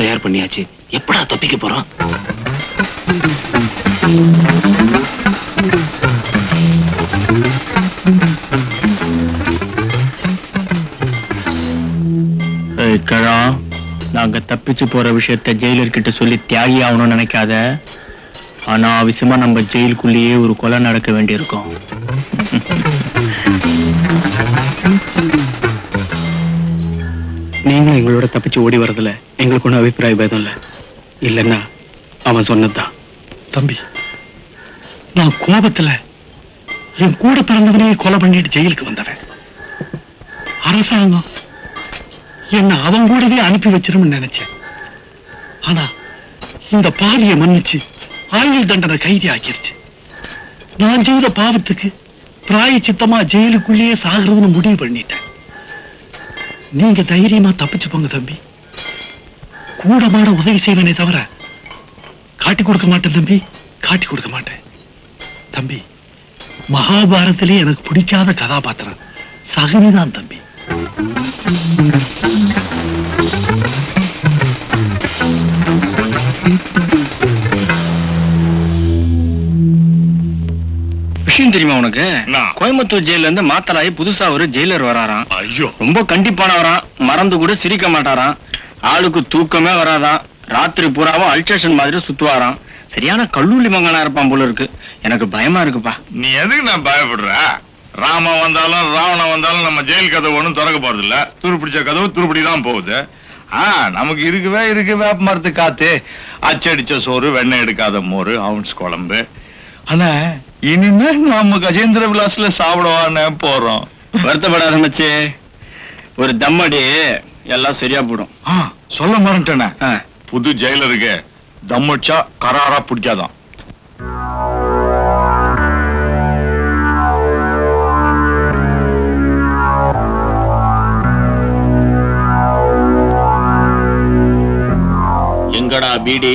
தயார் பண்ணியாச்சு எப்படா தப்பிக்க போறோம் நாங்க தப்பிச்சு போற விஷயத்தை ஜெயிலர்கிட்ட சொல்லி தியாகி ஆகணும்னு நினைக்காத ஆனா அவசியமா நம்ம ஜெயிலுக்குள்ளேயே ஒரு கொலை நடக்க வேண்டியிருக்கோம் நீங்க எங்களோட தப்பிச்சு ஓடி வரதுல எங்களுக்கு ஒன்றும் அபிப்பிராய பேதம் இல்லை இல்லைன்னா அவன் சொன்னதுதான் தம்பி நான் கோபத்தில் என் கூட பிறந்தவனே கொலை பண்ணிட்டு ஜெயிலுக்கு வந்தவன் அரசாங்கம் என்னை அவன் கூடவே அனுப்பி வச்சிரும்னு நினைச்சேன் ஆனா இந்த பாவியை மன்னிச்சு ஆயுள் தண்டனை கைதி ஆக்கிருச்சு நான் செய்த பாவத்துக்கு பிராயச்சித்தமா ஜெயிலுக்குள்ளேயே சாகிறதுன்னு முடிவு பண்ணிட்டேன் நீங்க தைரியமா தப்பிச்சு போங்க தம்பி கூட மாட உதவி செய்வனே தவிர காட்டி கொடுக்க மாட்டேன் தம்பி காட்டி கொடுக்க மாட்டேன் தம்பி மகாபாரதத்திலே எனக்கு பிடிக்காத கதாபாத்திரம் சகுனிதான் தம்பி விஷயம் தெரியுமா உனக்கு கோயம்புத்தூர் ஜெயில இருந்து மாத்தலாயி புதுசா ஒரு ஜெயிலர் வராராம் ரொம்ப கண்டிப்பானவராம் மறந்து கூட சிரிக்க மாட்டாராம் ஆளுக்கு தூக்கமே வராதான் ராத்திரி பூராவும் அல்ட்ரேஷன் மாதிரி சுத்துவாராம் சரியான கல்லூலி மங்கனா இருப்பான் போல இருக்கு எனக்கு பயமா இருக்குப்பா நீ எதுக்கு நான் பயப்படுற ராம வந்தாலும் ராவணம் வந்தாலும் நம்ம ஜெயில் கதை ஒண்ணும் திறக்க போறது இல்ல துருப்பிடிச்ச கதவு துருப்பிடிதான் போகுது நமக்கு இருக்கு வேப்ப மரத்து காத்து அச்சடிச்ச சோறு வெண்ணெய் எடுக்காத மோறு அவுன்ஸ் குழம்பு ஆனா இனிமே நாம கஜேந்திர விலாஸ்ல சாப்பிடுவானே போறோம் வருத்தப்படாத மச்சி ஒரு தம்மடி எல்லாம் சரியா போடும் சொல்ல மாட்டேனே புது ஜெயிலருக்கு தம்மடிச்சா கராரா பிடிக்காதான் எங்கடா பீடி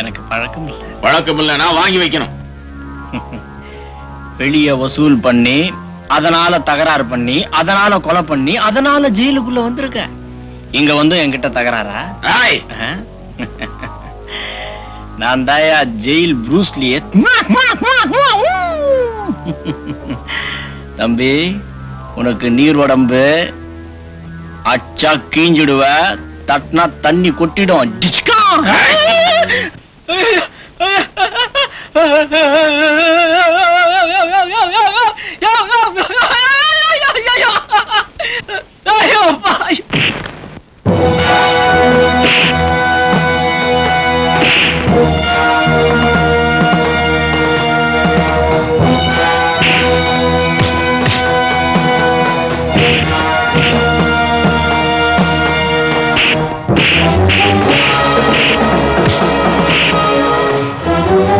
எனக்கு பழக்கம் இல்லை பழக்கம் இல்லைன்னா வாங்கி வைக்கணும் வெளிய வசூல் பண்ணி அதனால தகராறு பண்ணி அதனால கொலை பண்ணி அதனால ஜெயிலுக்குள்ள வந்திருக்க இங்க வந்து என்கிட்ட தகராறா நான் தாயா ஜெயில் ப்ரூஸ்லியே தம்பி உனக்கு நீர் உடம்பு அச்சா கீஞ்சிடுவ தட்டினா தண்ணி கொட்டிடும்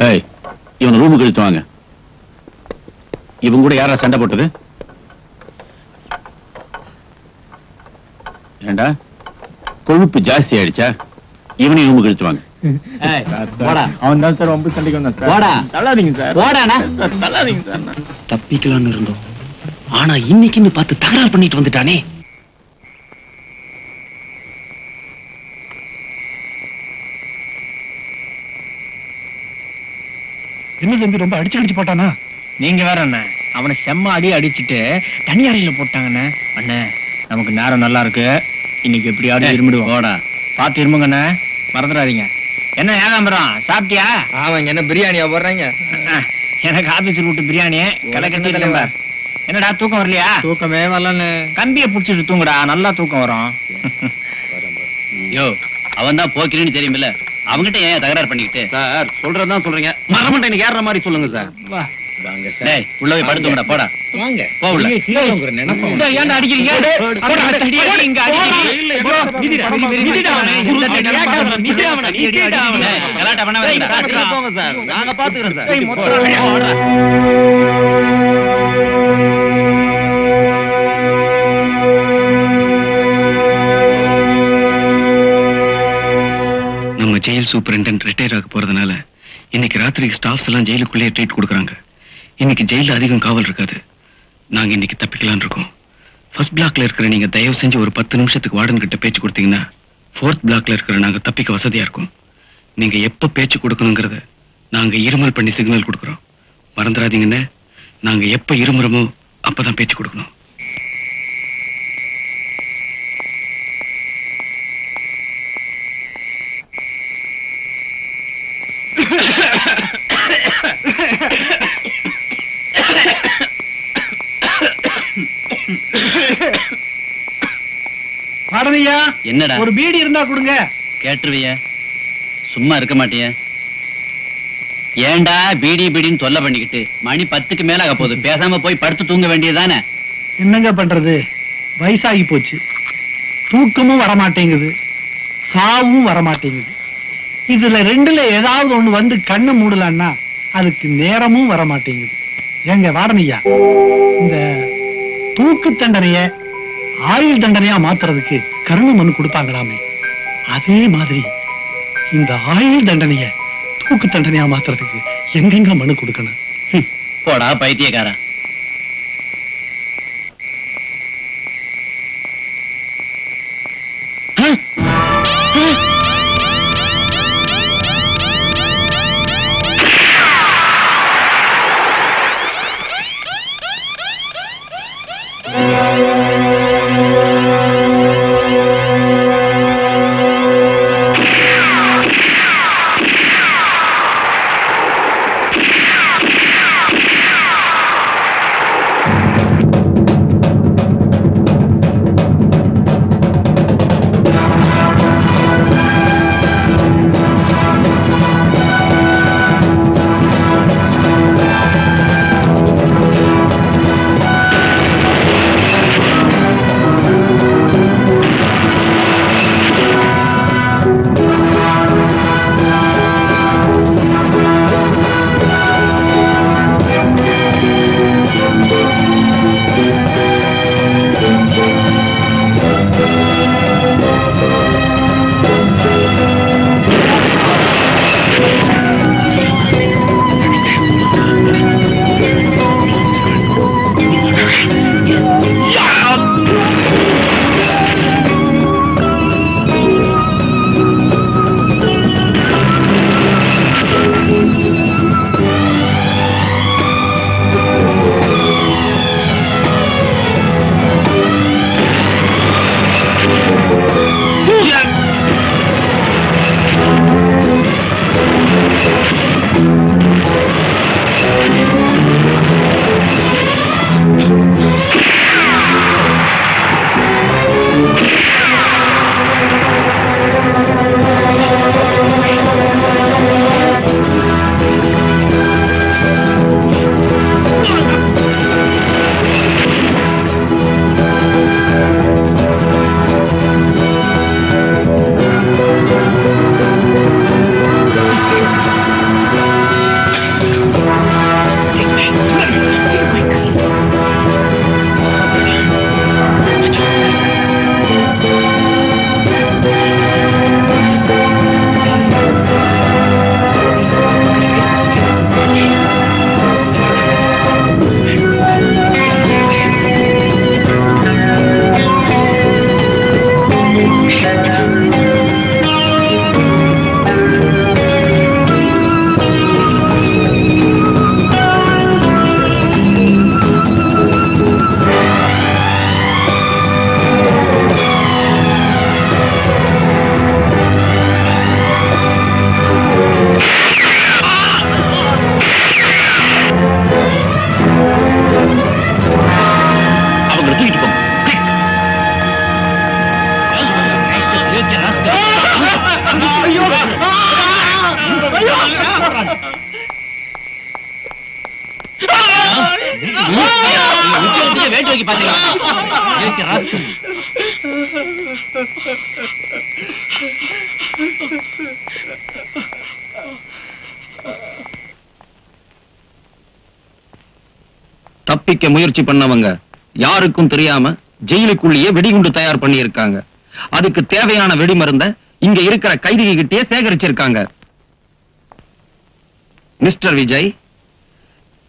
Hey, you room to go to You can go to Santa Potter. And I could be just here, even you go to Hey, on the room to Sunday on the What a You are not going to be able நீங்க வேற அண்ணா அவனை செம்ம அடி அடிச்சிட்டு தனியாரில போட்டாங்கண்ணே அண்ணே நமக்கு நேரம் நல்லா இருக்கு இன்னைக்கு எப்படியாவது இருமிடுவோம் போடா பாத்து இருமுங்கண்ணே மறந்துடாதீங்க என்ன ஏகாம்பரம் சாப்பிட்டியா ஆமாங்க என்ன பிரியாணியா போடுறாங்க எனக்கு ஆபீஸ்ல விட்டு பிரியாணி கலக்கட்டி இல்ல என்னடா தூக்கம் வரலையா தூக்கமே வரலன்னு கம்பிய புடிச்சிட்டு தூங்குடா நல்லா தூக்கம் வரும் யோ அவன் தான் போக்கிறேன்னு தெரியும்ல அவங்கிட்ட ஏன் தகராறு பண்ணிக்கிட்டு சார் சொல்றத தான் சொல்றீங்க மறமட்ட எனக்கு ஏறற மாதிரி சொல்லுங்க சார் வா வாங்க டேய் உள்ள போய் படுத்துங்கடா போடா வாங்க போ உள்ள சீக்கிரம்ங்கற நினைப்பு டேய் ஏன்டா அடிக்கிறீங்க போடா அடிங்க இங்க அடிங்க நிதிடானே நிதிடானே நிதிடானே கலாட்ட பண்ண வேண்டாம் போங்க சார் நாங்க பாத்துக்கறோம் சார் டேய் மொத்தம் Jail superintendent retired ஆக போறதனால இன்னைக்கு ராத்திரிக்கு ஸ்டாஃப்ஸ் எல்லாம் ஜெயிலுக்குள்ளே ட்ரீட் கொடுக்கறாங்க. இன்னைக்கு ஜெயில்ல அதிகம் காவல் இருக்காது. நாங்க இன்னைக்கு தப்பிக்கலாம் இருக்கோம். ஃபர்ஸ்ட் பிளாக்ல இருக்கிற நீங்க தயவு செஞ்சு ஒரு 10 நிமிஷத்துக்கு வார்டன் கிட்ட பேச்சு கொடுத்தீங்கன்னா ஃபோர்த் பிளாக்ல இருக்கிற நாங்க தப்பிக்க வசதியா இருக்கும். நீங்க எப்ப பேச்சு கொடுக்கணும்ங்கறத நாங்க இருமல் பண்ணி சிக்னல் கொடுக்கறோம். மறந்துடாதீங்கண்ணே. நாங்க எப்ப இருமுறமோ அப்பதான் பேச்சு கொடுக்கணும். பாடனியா என்னடா ஒரு பீடி இருந்தா கொடுங்க கேட்றவியா சும்மா இருக்க மாட்டியா ஏன்டா பீடி பீடின்னு தொல்லை பண்ணிக்கிட்டு மணி 10க்கு மேல ஆக போகுது பேசாம போய் படுத்து தூங்க வேண்டியதானே என்னங்க பண்றது வயசாகி போச்சு தூக்கமும் வர மாட்டேங்குது சாவும் வர மாட்டேங்குது இதுல ரெண்டுல ஏதாவது ஒண்ணு வந்து கண்ணை மூடலன்னா அதுக்கு நேரமும் வர மாட்டேங்குது ஏங்க வாடனியா இந்த தூக்கு தண்டனைய ஆயுள் தண்டனையா மாத்துறதுக்கு கருணை மனு கொடுப்பாங்களாமே அதே மாதிரி இந்த ஆயுள் தண்டனைய தூக்கு தண்டனையா மாத்துறதுக்கு எங்கெங்க மனு கொடுக்கணும் போடா பைத்தியக்காரா தப்பிக்க முயற்சி பண்ணவங்க யாருக்கும் தெரியாம ஜெயிலுக்குள்ளேயே வெடிகுண்டு தயார் பண்ணி இருக்காங்க. அதுக்கு தேவையான வெடிமருந்த இங்க இருக்கிற கைதிகிட்டே சேகரிச்சிருக்காங்க. மிஸ்டர் விஜய்,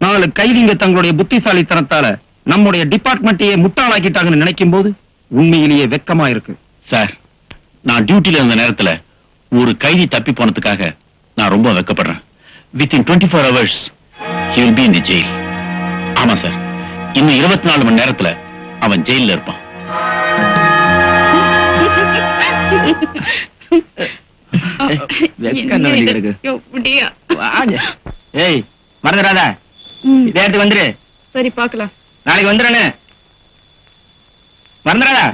நாலு கைதிங்க தங்களுடைய புத்திசாலித்தனத்தால நம்முடைய டிபார்ட்மெண்ட்டையே முட்டாளாக்கிட்டாங்கன்னு நினைக்கும் போது உண்மையிலேயே வெக்கமா இருக்கு. சார், நான் டியூட்டில இருந்த நேரத்துல ஒரு கைதி தப்பி போனதுக்காக நான் ரொம்ப வெக்கப்படுறேன். Within 24 hours he will be in the jail. ஆமா சார், இன்னும் 24 மணி நேரத்துல அவன் ஜெயில இருப்பான். மறந்துடாத, இதே இடத்துக்கு வந்துரு. சரி, பாக்கலாம். நாளைக்கு வந்துடுறேன்னு மறந்துடாதா?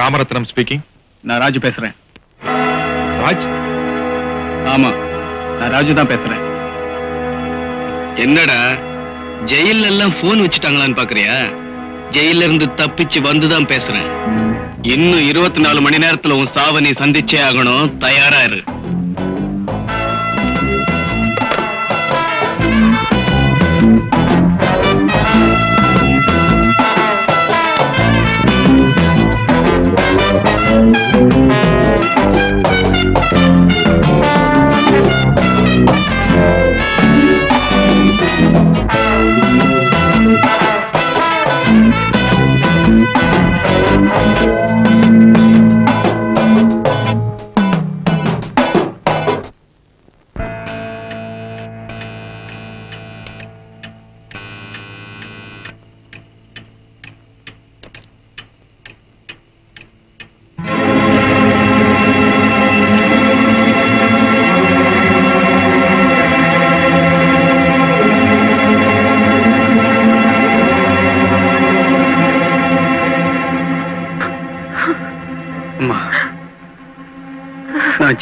ராமரத்னம் ஸ்பீக்கிங். நான் ராஜு பேசுறேன். ராஜ்? ஆமா, நான் ராஜு தான் பேசுறேன். என்னடா ஜெயில எல்லாம் போன் வச்சுட்டாங்களான்னு பாக்குறியா? ஜெயில இருந்து தப்பிச்சு வந்துதான் பேசுறேன். இன்னும் 24 மணி நேரத்துல உன் சாவனை சந்திச்சே ஆகணும். தயாரா இரு.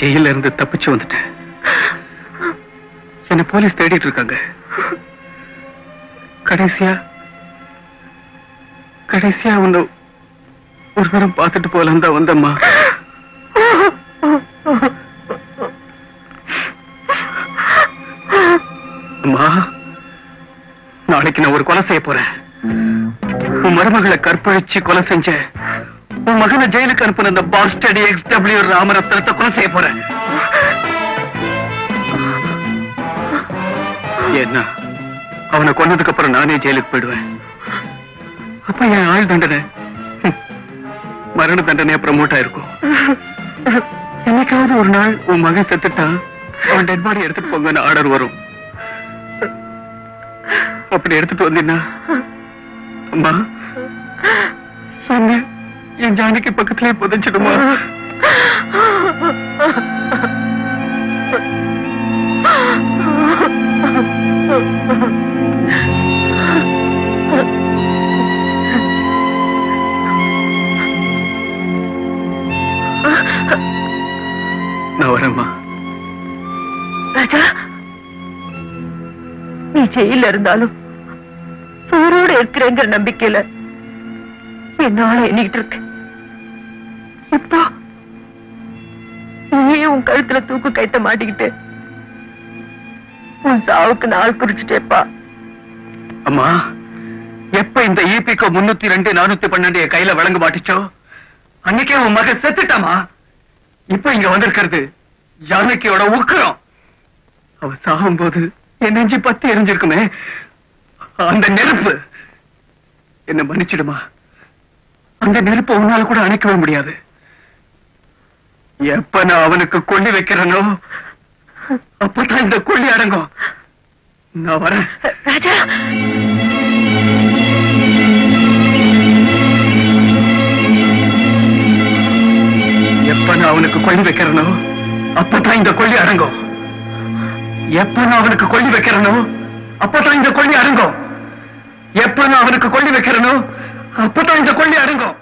ஜெயில இருந்து தப்பிச்சு வந்துட்டேன். என்ன போலீஸ் தேடிட்டு இருக்காங்க. கடைசியா உன்னை ஒரு தரம் பார்த்துட்டு போலாம் தான் வந்தம்மா. அம்மா, நாளைக்கு நான் ஒரு கொலை செய்ய போறேன். உன் மருமகளை கற்பழிச்சு கொலை செஞ்ச உன் மகனை ஜெயிலுக்கு அனுப்புன அந்த பாஸ்டர்ட் XW ராமரத்னத்தை கொலை செய்ய போறேன். என்ன, அவனை கொன்னதுக்கு அப்புறம் நானே ஜெயிலுக்கு போயிடுவேன். அப்ப என் ஆள் தண்டனை மரண தண்டனையா ப்ரமோட் ஆயிருக்கும். என்னைக்காவது ஒரு நாள் உன் மகன் செத்துட்டான், அவன் டெட் பாடி எடுத்துட்டு போங்கன்னு ஆர்டர் வரும். அப்படி எடுத்துட்டு வந்தீங்கன்னா அம்மா சொன்ன என் ஜானிக்கு பக்கத்திலே புதைச்சிடுமா? நான் வரேம்மா. ராஜா, நீ ஜெயில இருந்தாலும் உயிரோடு இருக்கிறேங்கிற நம்பிக்கையில என்னால எண்ணிட்டு இருக்கு. இப்போ நீயே உன் கழுத்துல தூக்கு கைத்த மாட்டிக்கிட்டு உன் சாவுக்கு நாள் குறிச்சுட்டேப்பா. அம்மா, எப்ப இந்த ஈபிக்கு 302 412 என் கையில வழங்க மாட்டிச்சோ அன்னைக்கே உன் மகன் செத்துட்டாமா. இப்ப இங்க வந்திருக்கிறது ஜானகியோட உக்கிரம். அவ சாகும் போது என் நெஞ்சு பத்தி எரிஞ்சிருக்குமே அந்த நெருப்பு. என்ன மன்னிச்சிடுமா, அந்த நெருப்பை உன்னால கூட அணைக்கவே முடியாது. எப்ப நான் அவனுக்கு கொள்ளி வைக்கிறனோ அப்பதான் இந்த கொள்ளி அடங்கும். நான் வரேன் ராஜா. எப்ப நான் அவனுக்கு கொள்ளி வைக்கிறனோ அப்பதான் இந்த கொள்ளி அடங்கும். எப்ப நான் அவனுக்கு கொள்ளி வைக்கிறனோ அப்பதான் இந்த கொள்ளி அடங்கும். எப்ப நான் அவனுக்கு கொள்ளி வைக்கிறனோ அப்பதான் இந்த கொள்ளி அடங்கும்.